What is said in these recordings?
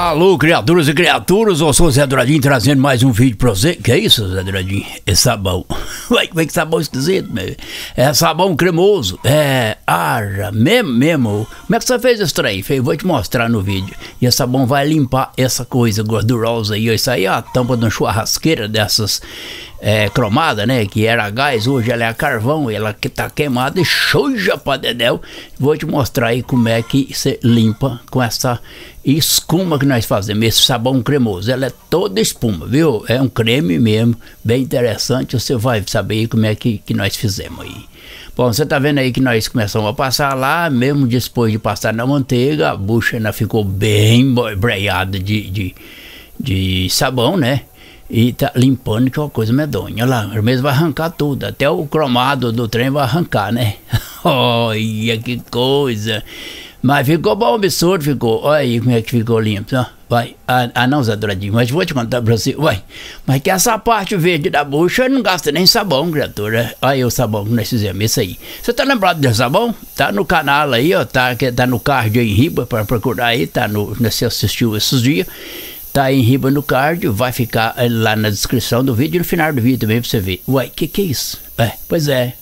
Alô, criaturas e criaturas, eu sou o Zé Douradinho trazendo mais um vídeo pra você. Que é isso, Zé Douradinho? É sabão. Ué, que sabão esquisito, meu. É sabão cremoso. É, mesmo. Como é que você fez esse trem? Eu vou te mostrar no vídeo. E esse sabão vai limpar essa coisa gordurosa aí. Isso aí é a tampa de uma churrasqueira dessas cromada, né? Que era a gás, hoje ela é a carvão. Ela que tá queimada e chuja pra dedéu. Vou te mostrar aí como é que você limpa com essa escuma que nós fazemos, esse sabão cremoso. Ela é toda espuma, viu? É um creme mesmo, bem interessante. Você vai saber como é que nós fizemos aí. Bom, você tá vendo aí que nós começamos a passar lá, mesmo depois de passar na manteiga, a bucha ainda ficou bem breiada de sabão, né? E tá limpando, que é uma coisa medonha. Olha lá, mesmo vai arrancar tudo, até o cromado do trem vai arrancar, né? Olha que coisa! Mas ficou bom, absurdo, ficou. Olha aí como é que ficou limpo, ó. Vai. Ah, não, Zé Douradinho, mas vou te contar pra você. Uai, mas que essa parte verde da bucha não gasta nem sabão, criatura. Olha aí o sabão que nós fizemos, isso aí. Você tá lembrado desse sabão? Tá no canal aí, ó. Tá no card aí em riba pra procurar aí. Tá no. Você assistiu esses dias. Tá em riba no card, vai ficar lá na descrição do vídeo e no final do vídeo também pra você ver. Uai, que é isso? É, pois é.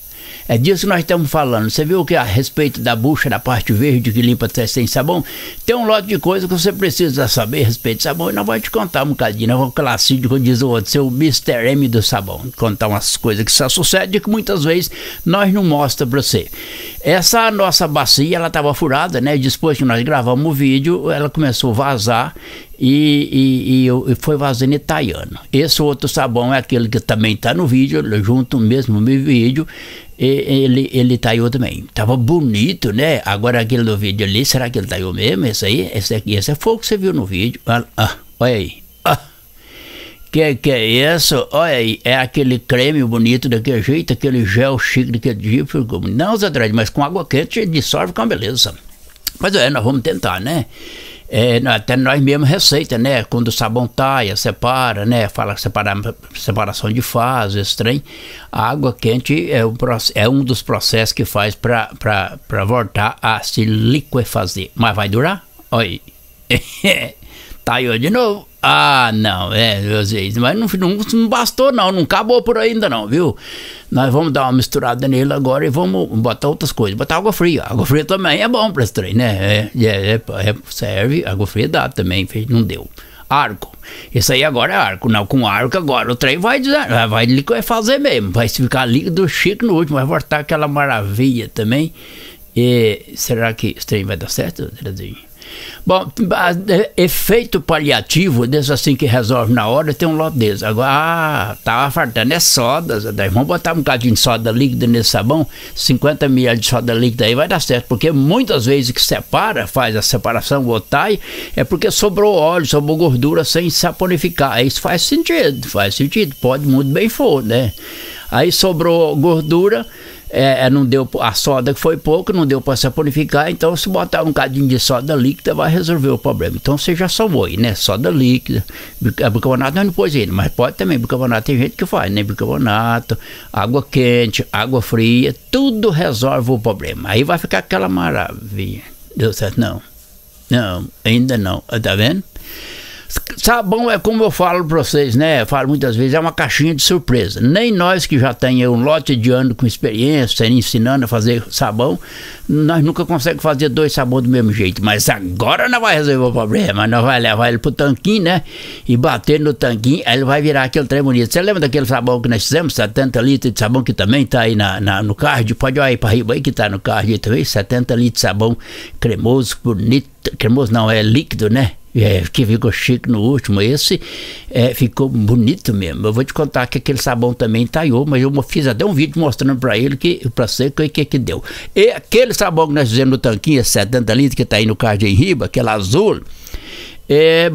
É disso que nós estamos falando. Você viu que a respeito da bucha, da parte verde que limpa até sem sabão, tem um lote de coisa que você precisa saber a respeito de sabão e nós vamos te contar um bocadinho. Nós vamos classificar, como diz o outro, ser o Mr. M do sabão. Contar umas coisas que só sucede e que muitas vezes nós não mostramos pra você. Essa nossa bacia, ela estava furada, né? Depois que nós gravamos o vídeo, ela começou a vazar. E foi vazando italiano. Esse outro sabão é aquele que também tá no vídeo, junto mesmo no vídeo. Ele taiou também. Tava bonito, né? Agora aquele do vídeo ali, será que ele taiou mesmo? Esse aí? Esse aqui, esse foi o que você viu no vídeo. Olha aí. Que é isso? Olha aí, é aquele creme bonito daquele jeito, aquele gel chique daquele jeito. Não, Zé Douradinho, mas com água quente dissolve com a beleza. Mas é, nós vamos tentar, né? É, até nós mesmos receita, né? Quando o sabão taia, separa, né? Fala separação de fase, esse trem. A água quente é um dos processos que faz pra voltar a se liquefazer. Mas vai durar? Olha aí. Taiou de novo. Ah, não, meus vezes, mas não bastou não, não acabou por aí ainda não, viu? Nós vamos dar uma misturada nele agora e vamos botar outras coisas, botar água fria também é bom para esse trem, né? Serve, água fria dá também, não deu. Arco, isso aí agora é arco, não, com arco agora o trem vai fazer mesmo, vai ficar líquido chique no último, vai voltar aquela maravilha também. E será que esse trem vai dar certo? Bom, efeito paliativo, desses assim que resolve na hora, tem um lote desses. Agora, tava faltando, é soda. Vamos botar um bocadinho de soda líquida nesse sabão, 50 ml de soda líquida aí vai dar certo, porque muitas vezes que separa, faz a separação, o tai, é porque sobrou óleo, sobrou gordura sem saponificar. Isso faz sentido, pode muito bem for, né? Aí sobrou gordura. Não deu a soda que foi pouco, não deu para saponificar, então se botar um cadinho de soda líquida vai resolver o problema. Então você já salvou aí, né? Soda líquida, bicarbonato não pôs ainda, mas pode também bicarbonato, tem gente que faz, né? Bicarbonato, água quente, água fria, tudo resolve o problema. Aí vai ficar aquela maravilha. Deu certo? Não. Não, ainda não. Tá vendo? Sabão é como eu falo pra vocês, né? Eu falo muitas vezes, é uma caixinha de surpresa. Nem nós que já tem um lote de ano com experiência, ensinando a fazer sabão, nós nunca conseguimos fazer dois sabões do mesmo jeito. Mas agora não vai resolver o problema. Nós vai levar ele pro tanquinho, né? E bater no tanquinho, aí ele vai virar aquele trem bonito. Você lembra daquele sabão que nós fizemos? 70 litros de sabão que também tá aí no card. Pode olhar aí pra riba aí que tá no card aí também. 70 litros de sabão cremoso, bonito. Cremoso não, é líquido, né? Que ficou chique no último, esse ficou bonito mesmo. Eu vou te contar que aquele sabão também taiou, mas eu fiz até um vídeo mostrando pra ele, pra você, que deu. E aquele sabão que nós fizemos no tanquinho, 70 litros, que tá aí no card em riba, aquele azul,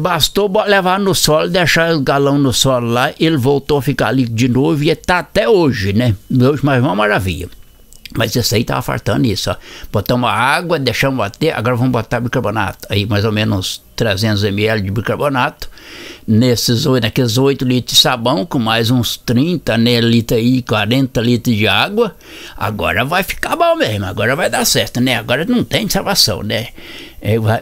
bastou levar no solo, deixar o galão no solo lá, ele voltou a ficar líquido de novo e tá até hoje, né? Hoje, mas uma maravilha. Mas esse aí tava fartando isso, ó. Botamos a água, deixamos bater, agora vamos botar bicarbonato. Aí mais ou menos 300 ml de bicarbonato. Naqueles 8 litros de sabão, com mais uns 30 litros aí, 40 litros de água. Agora vai ficar bom mesmo, agora vai dar certo, né? Agora não tem salvação, né?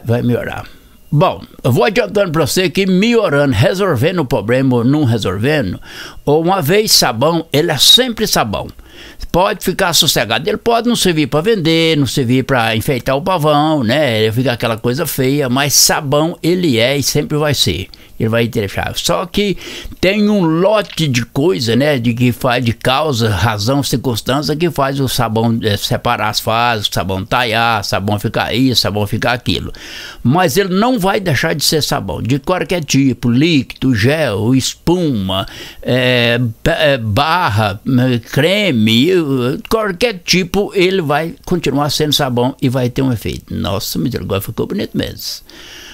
Vai melhorar. Bom, eu vou adiantando para você que melhorando, resolvendo o problema ou não resolvendo, ou uma vez sabão, ele é sempre sabão. Pode ficar sossegado, ele pode não servir para vender, não servir para enfeitar o pavão, né? Ele fica aquela coisa feia, mas sabão ele é e sempre vai ser. Ele vai deixar. Só que tem um lote de coisa, né? De que faz de causa, razão, circunstância que faz o sabão separar as fases, o sabão talhar, o sabão ficar isso, o sabão ficar aquilo. Mas ele não vai deixar de ser sabão, de qualquer tipo, líquido, gel, espuma, barra, creme, qualquer tipo, ele vai continuar sendo sabão e vai ter um efeito. Nossa, agora ficou bonito mesmo.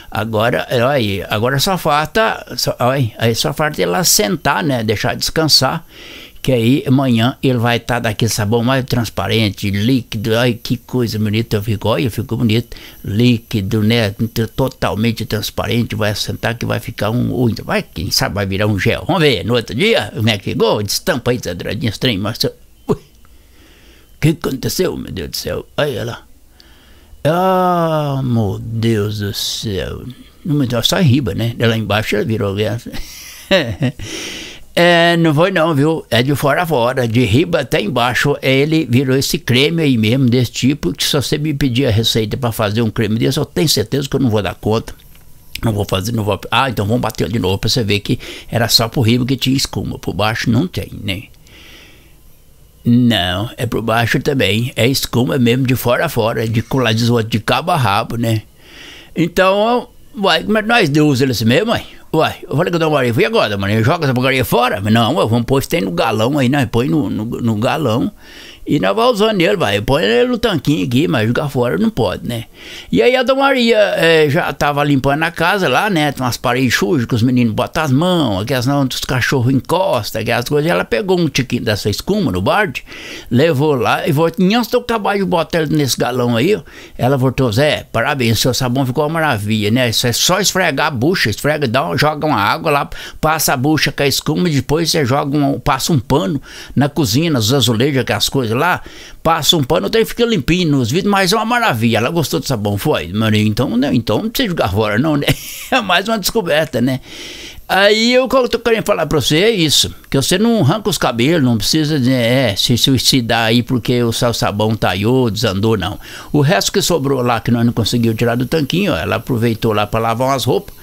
Agora, olha aí, agora só falta ele assentar, né? Deixar descansar, que aí amanhã ele vai estar daquele sabão mais transparente, líquido. Ai, que coisa bonita, ficou bonito, líquido, né? Totalmente transparente, vai assentar que vai ficar um, vai, quem sabe vai virar um gel. Vamos ver, no outro dia, como é que ficou? Destampa aí, Zé Douradinho, estranho, mas... Ui, o que aconteceu, meu Deus do céu? Olha lá. Ah, oh, meu Deus do céu. Só riba, né? Lá embaixo ela virou. É, não foi não, viu? É de fora a fora. De riba até embaixo. Ele virou esse creme aí mesmo, desse tipo. Que se você me pedir a receita para fazer um creme desse, eu tenho certeza que eu não vou dar conta. Não vou fazer, não vou. Ah, então vamos bater de novo para você ver que era só por riba que tinha escuma. Por baixo não tem, né? Não, é por baixo também, é escuma mesmo, de fora a fora, de colar de cabo a rabo, né? Então, uai, como é que nós deu uso ele assim mesmo, mãe? Uai, eu falei que eu dou uma marinha, fui agora, marinha, joga essa porcaria fora? Não, vamos pôr isso no galão aí, nós põe no galão e nós vamos usando ele, vai, põe ele no tanquinho aqui, mas jogar fora não pode, né? E aí a Dona Maria já tava limpando a casa lá, né? Tem umas paredes sujas que os meninos botam as mãos, aquelas não, dos cachorros encostam, aquelas coisas. Ela pegou um tiquinho dessa escuma no balde, levou lá e voltou. Antes de eu acabar de botar ele nesse galão aí, ela voltou, Zé, parabéns, seu sabão ficou uma maravilha, né? Isso é só esfregar a bucha, esfrega, dá um, joga uma água lá, passa a bucha com a escuma, depois você joga passa um pano na cozinha, nos azulejos, aquelas coisas lá, passa um pano, até fica limpinho nos vidros, mas é uma maravilha. Ela gostou do sabão, foi? Marinho, então, né? Então não precisa jogar fora, não, né? É mais uma descoberta, né? Aí eu tô querendo falar pra você é isso, que você não arranca os cabelos, não precisa se suicidar aí porque o seu sabão taiou, desandou, não. O resto que sobrou lá, que nós não conseguimos tirar do tanquinho, ó, ela aproveitou lá pra lavar umas roupas,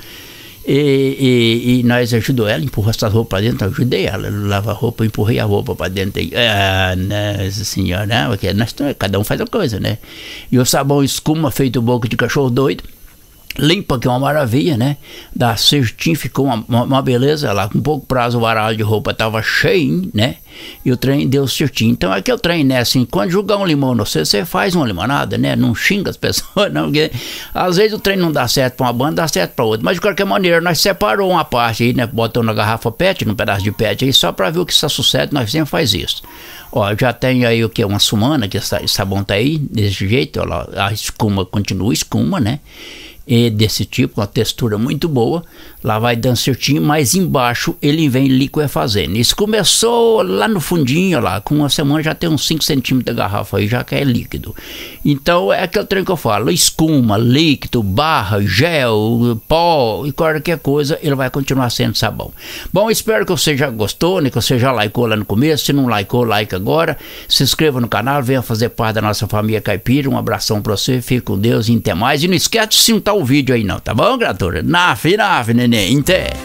e nós ajudou ela, empurrou essas roupas pra dentro, eu ajudei ela, lava a roupa, empurrei a roupa pra dentro aí. Ah, nossa senhora, não, porque nós, cada um faz uma coisa, né? E o sabão escuma feito boca de cachorro doido, limpa que é uma maravilha, né? Da certinho ficou uma beleza lá, com pouco prazo o baralho de roupa tava cheio, né? E o trem deu certinho. Então é que o trem, né? Assim, quando jogar um limão no você faz uma limonada, né? Não xinga as pessoas, não. Porque às vezes o trem não dá certo pra uma banda, dá certo pra outra. Mas de qualquer maneira, nós separou uma parte aí, né? Botou na garrafa PET, num pedaço de PET aí, só pra ver o que está sucesso, nós sempre faz isso. Ó, já tem aí o que? Uma sumana, que esse sabão tá aí, desse jeito, ó lá. A escuma continua escuma, né? E desse tipo, com uma textura muito boa, lá vai dando certinho, mas embaixo ele vem liquefazendo. Isso começou lá no fundinho, lá com uma semana já tem uns 5 centímetros da garrafa aí, já que é líquido. Então é aquele trem que eu falo, escuma, líquido, barra, gel, pó e qualquer coisa, ele vai continuar sendo sabão. Bom, espero que você já gostou, né? Que você já likeou lá no começo, se não likeou, like agora, se inscreva no canal, venha fazer parte da nossa família caipira, um abração pra você, fique com Deus e até mais, e não esquece de se untar o vídeo aí não, tá bom, criatura? Naf, naf, neném, até!